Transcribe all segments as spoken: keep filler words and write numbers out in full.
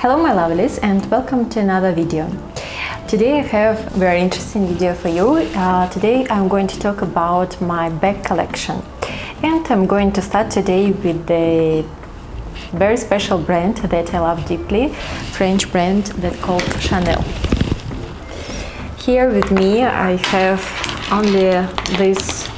Hello my lovelies and welcome to another video. Today I have a very interesting video for you. Uh, today I'm going to talk about my bag collection, and I'm going to start today with the very special brand that I love deeply, French brand that called Chanel. Here with me I have only this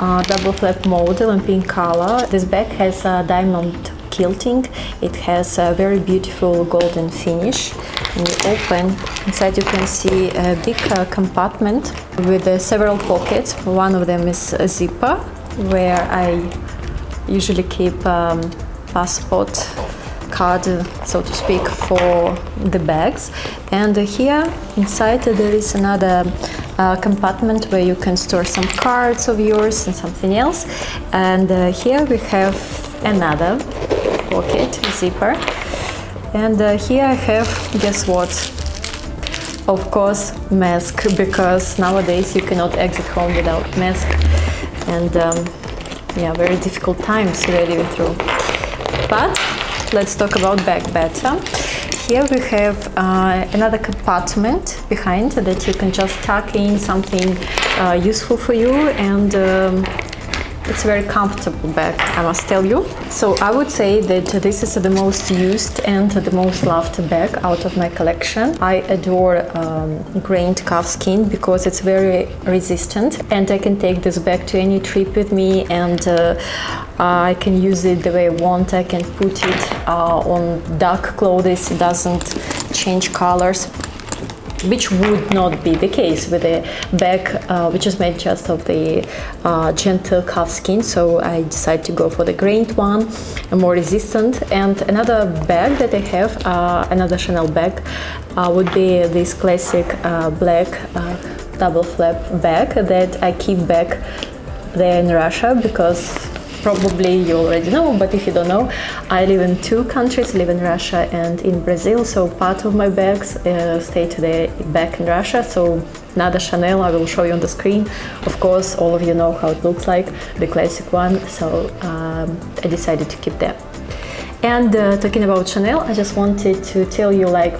uh, double flap model in pink color. This bag has a diamond quilting, it has a very beautiful golden finish. When you open inside, you can see a big uh, compartment with uh, several pockets. One of them is a zipper where I usually keep um, passport card, so to speak, for the bags. And uh, here inside uh, there is another uh, compartment where you can store some cards of yours and something else. And uh, here we have another pocket zipper, and uh, here I have, guess what, of course, mask, because nowadays you cannot exit home without mask, and um, yeah, very difficult times we are living through. But let's talk about bag better. Here we have uh, another compartment behind that you can just tuck in something uh, useful for you, and um, it's a very comfortable bag, I must tell you. So I would say that this is the most used and the most loved bag out of my collection. I adore um, grained calfskin because it's very resistant, and I can take this bag to any trip with me, and uh, I can use it the way I want. I can put it uh, on dark clothes, it doesn't change colors, which would not be the case with a bag uh, which is made just of the uh, gentle calf skin. So I decided to go for the grained one, more resistant. And another bag that I have, uh, another Chanel bag, uh, would be this classic uh, black uh, double flap bag that I keep back there in Russia, because probably you already know, but if you don't know, I live in two countries, live in Russia and in Brazil, so part of my bags uh, stay today back in Russia. So another Chanel, I will show you on the screen. Of course, all of you know how it looks like, the classic one, so um, I decided to keep them. And uh, talking about Chanel, I just wanted to tell you, like,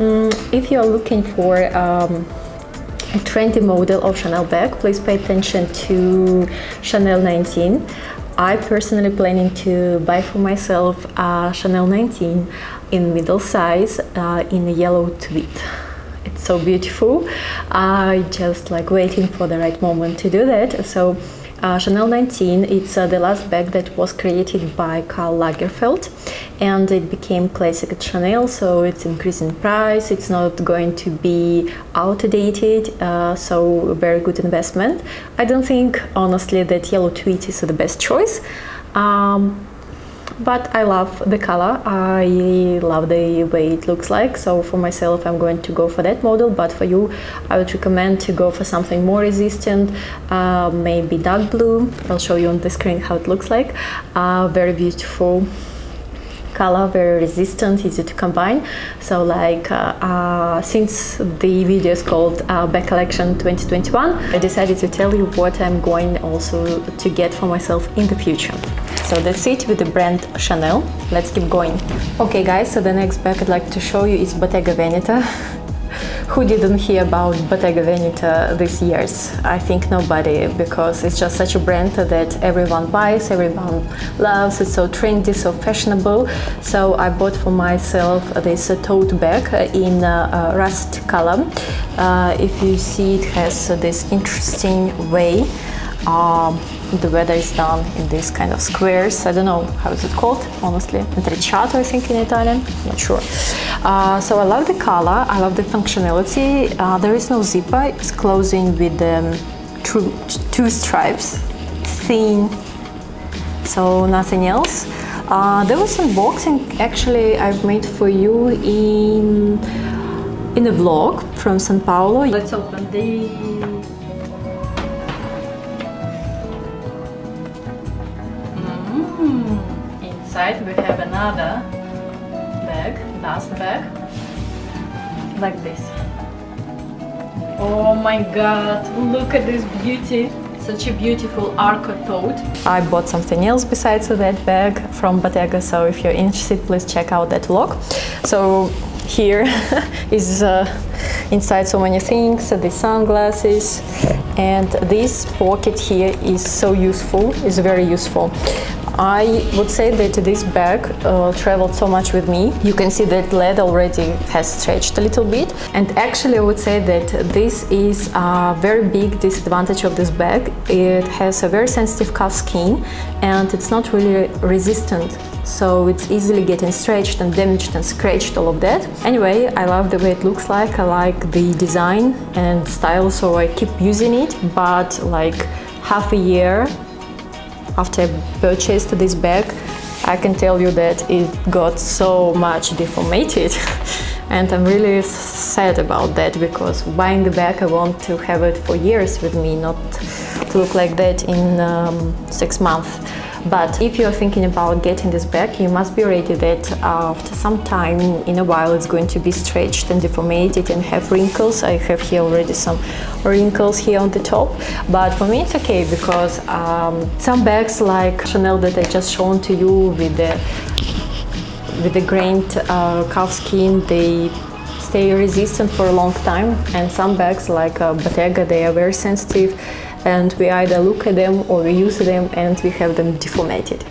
um, if you're looking for um, a trendy model of Chanel bag, please pay attention to Chanel nineteen. I personally planning to buy for myself a Chanel nineteen in middle size uh, in a yellow tweed. It's so beautiful. I just like waiting for the right moment to do that. So uh, Chanel nineteen, it's uh, the last bag that was created by Karl Lagerfeld, and it became classic at Chanel, so it's increasing price, it's not going to be outdated, uh, so very good investment. I don't think, honestly, that yellow tweed is the best choice, um, but I love the color, I love the way it looks like, so for myself I'm going to go for that model, but for you I would recommend to go for something more resistant, uh, maybe dark blue. I'll show you on the screen how it looks like. Uh, very beautiful color, very resistant, easy to combine. So like uh, uh, since the video is called uh, Bag Collection twenty twenty-one, I decided to tell you what I'm going also to get for myself in the future. So that's it with the brand Chanel. Let's keep going. Okay guys, so the next bag I'd like to show you is Bottega Veneta. Who didn't hear about Bottega Veneta these years? I think nobody, because it's just such a brand that everyone buys, everyone loves, it's so trendy, so fashionable. So I bought for myself this tote bag in uh, rust color. Uh, if you see, it has this interesting way. Um, the weather is done in these kind of squares. I don't know how is it called, honestly, intrecciato, I think in Italian, not sure. Uh, so I love the color, I love the functionality. Uh, there is no zipper, it's closing with um, two, two stripes, thin, so nothing else. Uh, there was some unboxing actually I've made for you in, in a vlog from Sao Paulo. Let's open the... Inside we have another bag, dust bag, like this. Oh my god, look at this beauty! Such a beautiful Arco tote. I bought something else besides that bag from Bottega, so if you're interested, please check out that vlog. So here is uh, inside so many things, the sunglasses, and this pocket here is so useful, it's very useful. I would say that this bag uh, traveled so much with me. You can see that leather already has stretched a little bit. And actually I would say that this is a very big disadvantage of this bag. It has a very sensitive calf skin and it's not really resistant. So it's easily getting stretched and damaged and scratched, all of that. Anyway, I love the way it looks like. I like the design and style, so I keep using it. But like half a year after I purchased this bag, I can tell you that it got so much deformated. And I'm really sad about that, because buying the bag, I want to have it for years with me, not to look like that in um, six months. But if you're thinking about getting this bag, you must be ready that after some time, in a while, it's going to be stretched and deformated and have wrinkles. I have here already some wrinkles here on the top, but for me it's okay, because um, some bags like Chanel that I just shown to you with the with the grained uh, calf skin, they stay resistant for a long time, and some bags like uh, Bottega, they are very sensitive. And we either look at them or we use them and we have them deformated.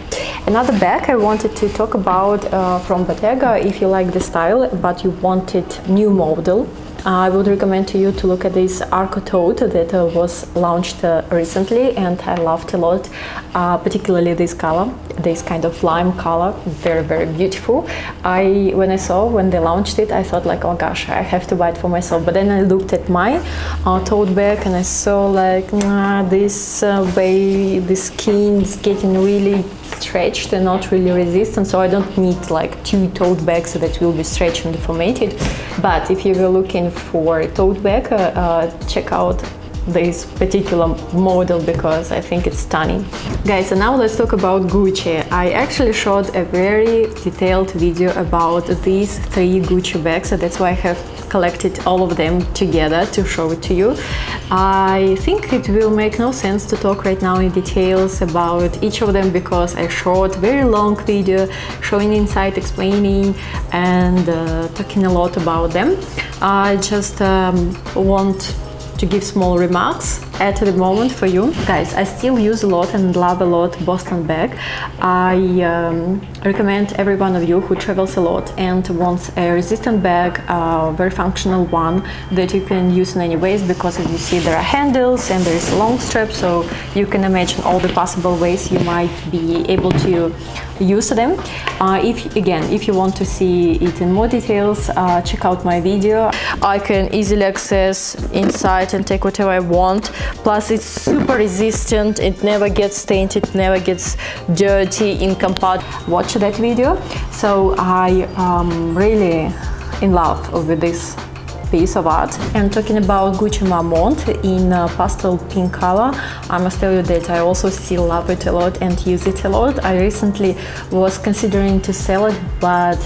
Another bag I wanted to talk about uh, from Bottega, if you like the style but you wanted new model, uh, I would recommend to you to look at this Arco tote that uh, was launched uh, recently, and I loved a lot, uh, particularly this color, this kind of lime color, very very beautiful. I when I saw when they launched it, I thought like, oh gosh, I have to buy it for myself. But then I looked at my uh, tote bag and I saw like, nah, this uh, way the skin is getting really stretched and not really resistant, so I don't need like two tote bags that will be stretched and deformated. But if you were looking for a tote bag, uh, uh, check out this particular model, because I think it's stunning. Guys, and now let's talk about Gucci. I actually shot a very detailed video about these three Gucci bags, so that's why I have collected all of them together to show it to you. I think it will make no sense to talk right now in details about each of them, because I shot a very long video showing inside, explaining and uh, talking a lot about them. I just um, want to give small remarks at the moment for you. Guys, I still use a lot and love a lot Boston bag. I um, recommend every one of you who travels a lot and wants a resistant bag, a very functional one that you can use in any ways, because as you see there are handles and there is a long strap, so you can imagine all the possible ways you might be able to use them. Uh, if again, if you want to see it in more details, uh, check out my video. I can easily access inside and take whatever I want. Plus it's super resistant, it never gets tainted, never gets dirty in compound. Watch that video. So I am really in love with this piece of art. I'm talking about Gucci Marmont in uh, pastel pink color. I must tell you that I also still love it a lot and use it a lot. I recently was considering to sell it, but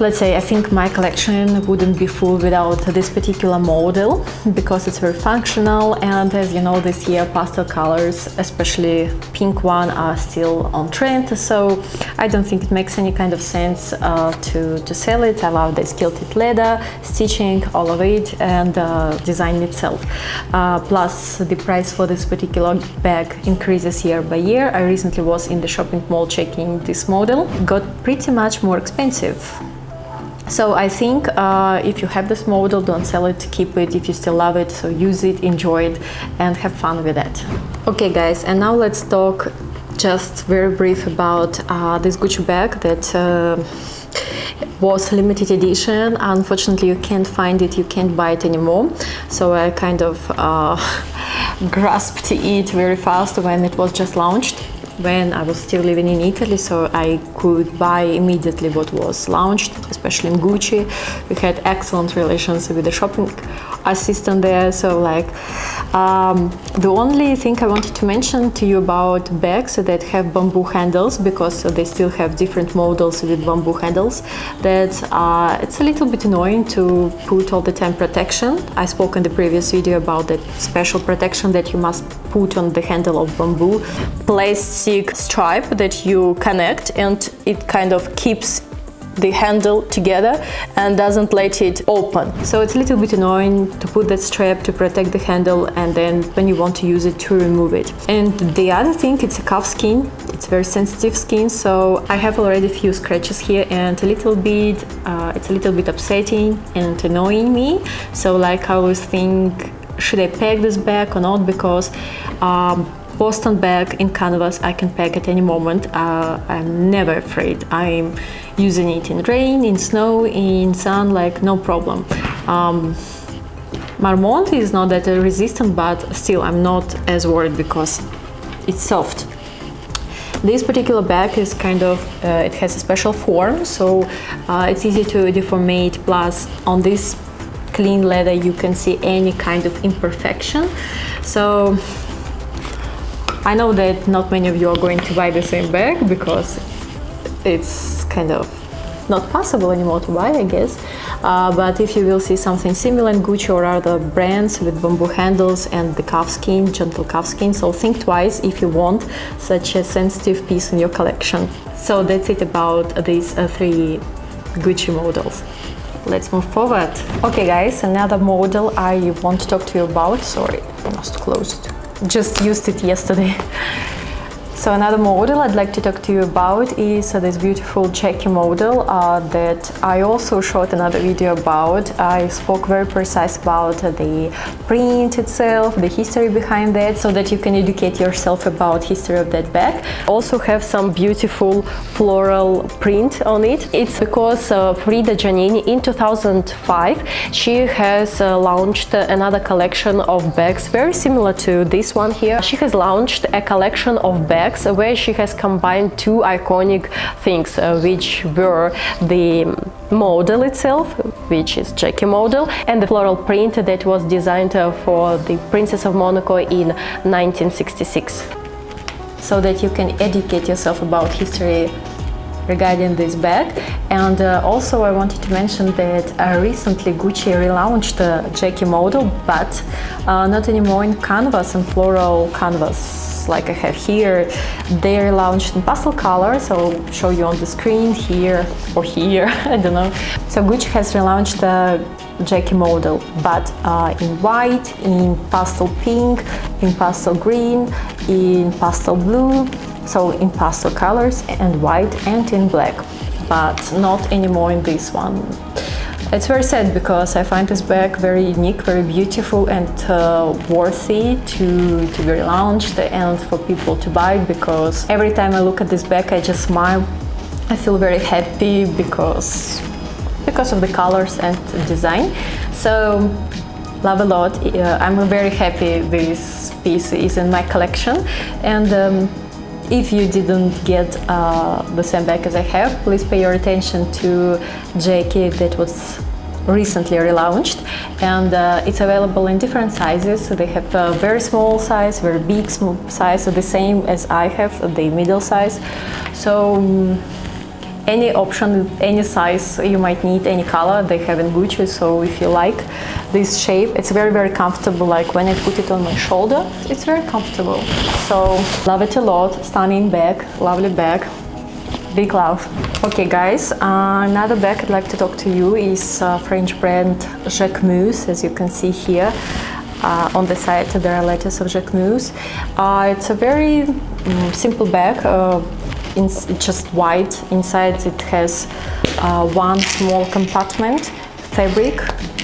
let's say I think my collection wouldn't be full without this particular model, because it's very functional, and as you know, this year pastel colors, especially pink one, are still on trend, so I don't think it makes any kind of sense uh, to, to sell it. I love the quilted leather, stitching, all of it, and uh, design itself. Uh, plus the price for this particular bag increases year by year. I recently was in the shopping mall checking this model. It got pretty much more expensive. So I think uh, if you have this model, don't sell it, keep it if you still love it, so use it, enjoy it and have fun with that. Okay guys, and now let's talk just very brief about uh, this Gucci bag that uh, was limited edition. Unfortunately you can't find it, you can't buy it anymore, so I kind of uh, grasped it very fast when it was just launched. when I was still living in Italy, so I could buy immediately what was launched, especially in Gucci. We had excellent relations with the shopping assistant there, so like um, the only thing I wanted to mention to you about bags that have bamboo handles, because they still have different models with bamboo handles, that uh, it's a little bit annoying to put all the time protection. I spoke in the previous video about that special protection that you must put on the handle of bamboo, plastic stripe that you connect, and it kind of keeps the handle together and doesn't let it open. So it's a little bit annoying to put that strap to protect the handle and then when you want to use it to remove it. And the other thing, it's a calf skin, it's very sensitive skin, so I have already a few scratches here and a little bit, uh, it's a little bit upsetting and annoying me. So like I always think, should I pack this bag or not, because um, Boston bag in canvas I can pack at any moment. uh, I'm never afraid. I'm using it in rain, in snow, in sun, like no problem. um, Marmont is not that resistant, but still I'm not as worried because it's soft. This particular bag is kind of, uh, it has a special form, so uh, it's easy to deformate, plus on this clean leather you can see any kind of imperfection. So I know that not many of you are going to buy the same bag because it's kind of not possible anymore to buy, I guess, uh, but if you will see something similar in Gucci or other brands with bamboo handles and the calf skin, gentle calf skin, so think twice if you want such a sensitive piece in your collection. So that's it about these uh, three Gucci models. Let's move forward. Okay guys, another model I want to talk to you about. Sorry, I must close it. Just used it yesterday. So another model I'd like to talk to you about is uh, this beautiful Jackie model uh, that I also shot another video about. I spoke very precise about uh, the print itself, the history behind that, so that you can educate yourself about history of that bag. Also have some beautiful floral print on it. It's because uh, Frida Giannini in two thousand five, she has uh, launched another collection of bags very similar to this one here. She has launched a collection of bags where she has combined two iconic things, uh, which were the model itself, which is Jackie model, and the floral print that was designed uh, for the Princess of Monaco in nineteen sixty-six. So that you can educate yourself about history regarding this bag. And uh, also I wanted to mention that uh, recently Gucci relaunched the Jackie model, but uh, not anymore in canvas and floral canvas like I have here. They relaunched in pastel color, so I'll show you on the screen here or here, I don't know. So Gucci has relaunched the Jackie model, but uh, in white, in pastel pink, in pastel green, in pastel blue, so in pastel colors, and white, and in black, but not anymore in this one. It's very sad because I find this bag very unique, very beautiful, and uh, worthy to, to be launched and for people to buy, because every time I look at this bag I just smile. I feel very happy because, because of the colors and design. So love a lot. Uh, I'm very happy this piece is in my collection. And um, if you didn't get uh, the same bag as I have, please pay your attention to Jackie that was recently relaunched, and uh, it's available in different sizes. So they have a very small size, very big small size, so the same as I have, the middle size. So um, any option, any size you might need, any color they have in Gucci. So if you like this shape, it's very very comfortable. Like when I put it on my shoulder, it's very comfortable. So love it a lot. Stunning bag, lovely bag, big love. Okay guys, uh, another bag I'd like to talk to you is uh, French brand Jacquemus. As you can see here uh, on the side, there are letters of Jacquemus. Uh, it's a very um, simple bag. Uh, It's just white. Inside it has uh, one small compartment, fabric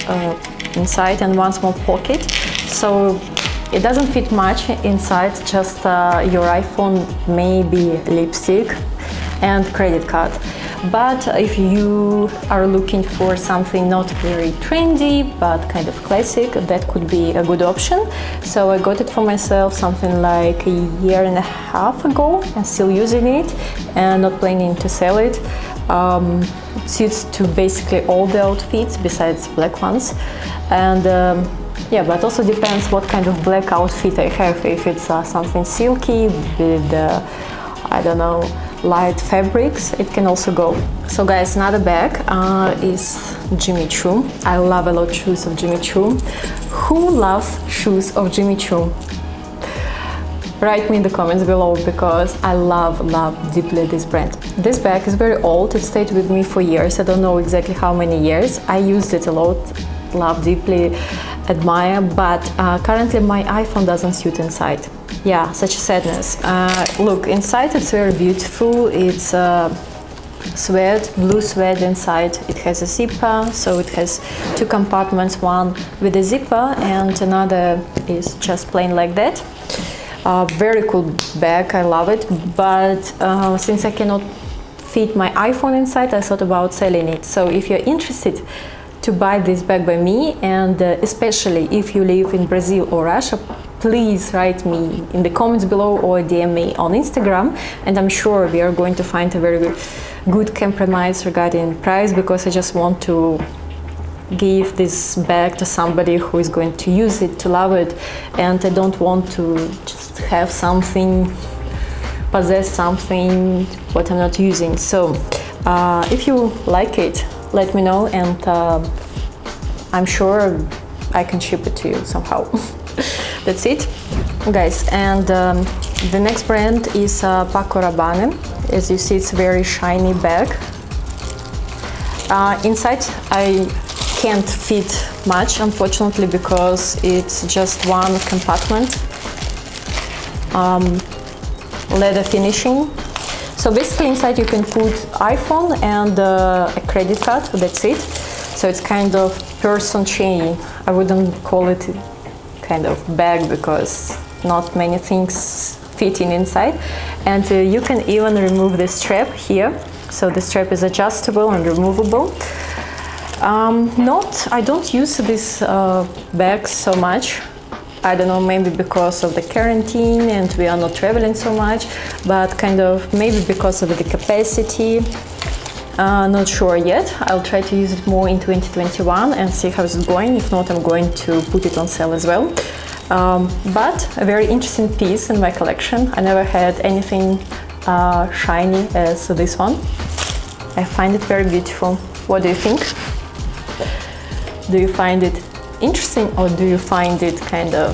uh, inside, and one small pocket. So it doesn't fit much inside, just uh, your iPhone, maybe lipstick and credit card. But if you are looking for something not very trendy, but kind of classic, that could be a good option. So I got it for myself something like a year and a half ago, and still using it and not planning to sell it. Um, it suits to basically all the outfits besides black ones. And um, yeah, but also depends what kind of black outfit I have. If it's uh, something silky with, uh, I don't know, light fabrics, it can also go. So guys, another bag uh, is Jimmy Choo. I love a lot shoes of Jimmy Choo. Who loves shoes of Jimmy Choo? Write me in the comments below, because I love, love deeply this brand. This bag is very old, it stayed with me for years. I don't know exactly how many years. I used it a lot, love deeply, admire, but uh, currently my iPhone doesn't suit inside. Yeah, such a sadness. Uh, look, inside it's very beautiful. It's uh, suede, blue suede inside. It has a zipper, so it has two compartments, one with a zipper and another is just plain like that. Uh, very cool bag, I love it, but uh, since I cannot fit my iPhone inside, I thought about selling it. So if you're interested to buy this bag by me, and uh, especially if you live in Brazil or Russia, please write me in the comments below or D M me on Instagram, and I'm sure we are going to find a very good compromise regarding price, because I just want to give this bag to somebody who is going to use it, to love it, and I don't want to just have something, possess something what I'm not using. So uh, if you like it, let me know, and uh, I'm sure I can ship it to you somehow. That's it, guys. And um, the next brand is uh, Paco Rabanne. As you see, it's a very shiny bag. Uh, inside I can't fit much, unfortunately, because it's just one compartment. Um, leather finishing. So basically inside you can put iPhone and uh, a credit card, that's it. So it's kind of purse on chain. I wouldn't call it kind of bag, because not many things fitting inside. And uh, you can even remove the strap here, so the strap is adjustable and removable. Um, not, I don't use this uh, bag so much. I don't know, maybe because of the quarantine and we are not traveling so much, but kind of maybe because of the capacity. Uh, not sure yet. I'll try to use it more in twenty twenty-one and see how it's going. If not, I'm going to put it on sale as well. Um, but a very interesting piece in my collection. I never had anything uh, shiny as this one. I find it very beautiful. What do you think? Do you find it interesting, or do you find it kind of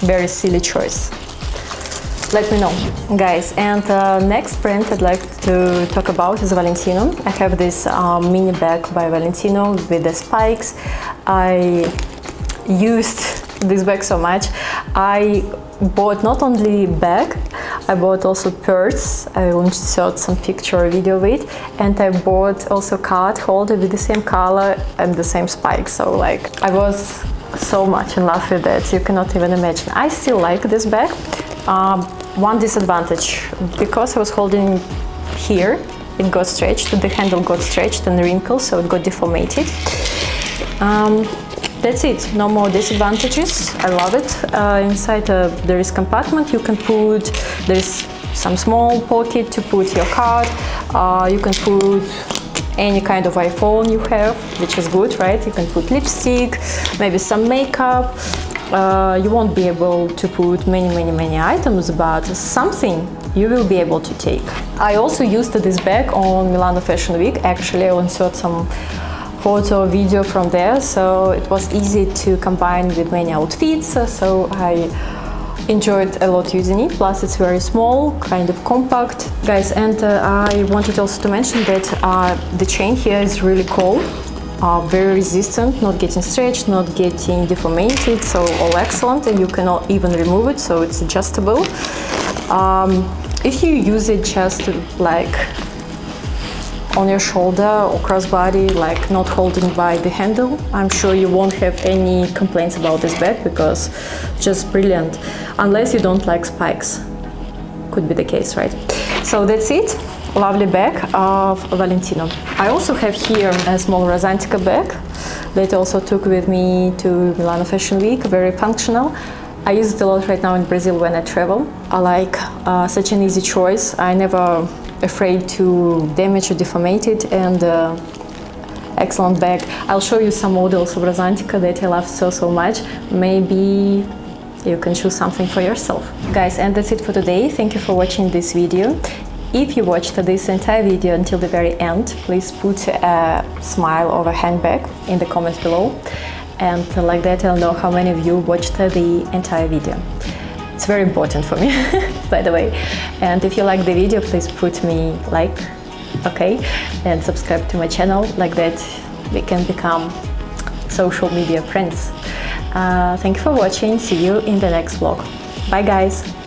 very silly choice? Let me know, guys. And uh, next brand I'd like to talk about is Valentino. I have this uh, mini bag by Valentino with the spikes. I used this bag so much. I bought not only bag, I bought also purse. I will insert some picture or video of it. And I bought also card holder with the same color and the same spikes. So like, I was so much in love with that, you cannot even imagine. I still like this bag. Um, one disadvantage, because I was holding here, it got stretched, the handle got stretched and wrinkled, so it got deformated. Um, that's it, no more disadvantages, I love it. Uh, inside uh, there is compartment, you can put, there is some small pocket to put your card, uh, you can put any kind of iPhone you have, which is good, right? You can put lipstick, maybe some makeup. Uh, you won't be able to put many, many, many items, but something you will be able to take. I also used this bag on Milano Fashion Week. Actually, I insert some photo, video from there, so it was easy to combine with many outfits. So I enjoyed a lot using it, plus it's very small, kind of compact. Guys, and uh, I wanted also to mention that uh, the chain here is really cool. Uh, very resistant, not getting stretched, not getting deformated, so all excellent, and you cannot even remove it, so it's adjustable. Um, if you use it just like on your shoulder or crossbody, like not holding by the handle, I'm sure you won't have any complaints about this bag, because it's just brilliant, unless you don't like spikes. Could be the case, right? So that's it. lovely bag of Valentino. I also have here a small Rosantica bag that I also took with me to Milano Fashion Week, very functional. I use it a lot right now in Brazil when I travel. I like uh, such an easy choice. I never afraid to damage or defamate it, and uh, excellent bag. I'll show you some models of Rosantica that I love so, so much. Maybe you can choose something for yourself. Guys, and that's it for today. Thank you for watching this video. If you watched this entire video until the very end, please put a smile or a handbag in the comments below. And like that, I'll know how many of you watched the entire video. It's very important for me, by the way. And if you like the video, please put me like, okay? And subscribe to my channel. Like that, we can become social media friends. Uh, thank you for watching. See you in the next vlog. Bye, guys!